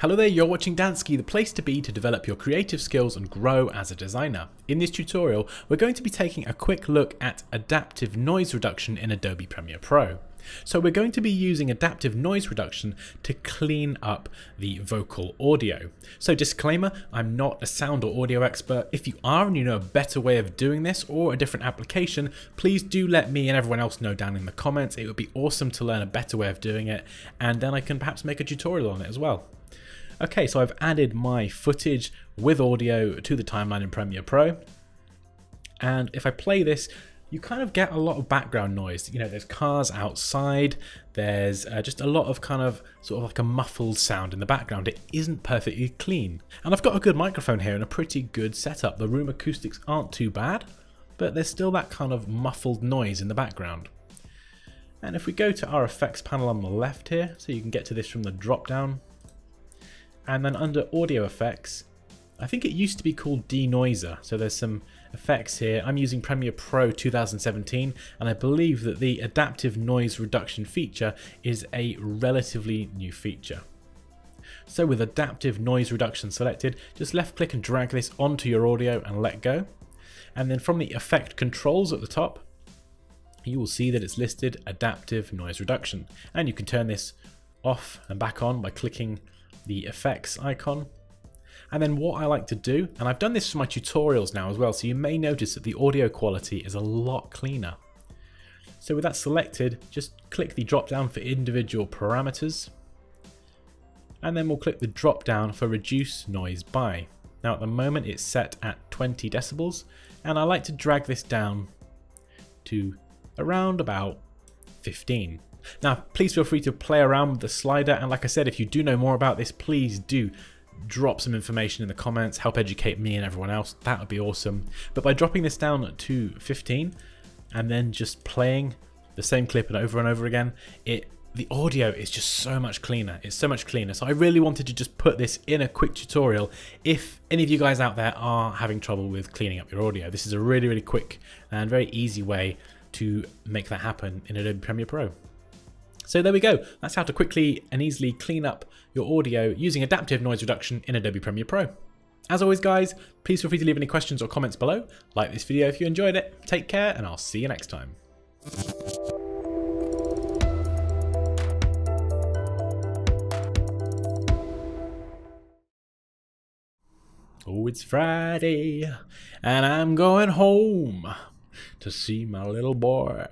Hello there, you're watching Dansky, the place to be to develop your creative skills and grow as a designer. In this tutorial, we're going to be taking a quick look at adaptive noise reduction in Adobe Premiere Pro. So we're going to be using adaptive noise reduction to clean up the vocal audio. So disclaimer, I'm not a sound or audio expert. If you are and you know a better way of doing this or a different application, please do let me and everyone else know down in the comments. It would be awesome to learn a better way of doing it, and then I can perhaps make a tutorial on it as well. Okay, so I've added my footage with audio to the timeline in Premiere Pro, and if I play this, you kind of get a lot of background noise. You know, there's cars outside, there's just a lot of sort of like a muffled sound in the background. It isn't perfectly clean. And I've got a good microphone here and a pretty good setup. The room acoustics aren't too bad, but there's still that kind of muffled noise in the background. And if we go to our effects panel on the left here, so you can get to this from the drop down, and then under audio effects, I think it used to be called denoiser. So there's some effects here. I'm using Premiere Pro 2017, and I believe that the adaptive noise reduction feature is a relatively new feature. So with adaptive noise reduction selected, just left click and drag this onto your audio and let go. And then from the effect controls at the top, you will see that it's listed adaptive noise reduction. And you can turn this off and back on by clicking the effects icon. And then what I like to do, and I've done this for my tutorials now as well, so you may notice that the audio quality is a lot cleaner. So with that selected, just click the drop down for individual parameters, and then we'll click the drop down for reduce noise by. Now at the moment it's set at 20 decibels, and I like to drag this down to around about 15. Now please feel free to play around with the slider, and like I said, if you do know more about this, please do drop some information in the comments, help educate me and everyone else. That would be awesome. But by dropping this down to 15 and then just playing the same clip and over again, the audio is just so much cleaner. It's so much cleaner. So I really wanted to just put this in a quick tutorial if any of you guys out there are having trouble with cleaning up your audio. This is a really, really quick and very easy way to make that happen in Adobe Premiere Pro. So there we go. That's how to quickly and easily clean up your audio using adaptive noise reduction in Adobe Premiere Pro. As always, guys, please feel free to leave any questions or comments below. Like this video if you enjoyed it. Take care, and I'll see you next time. Oh, it's Friday, and I'm going home to see my little boy.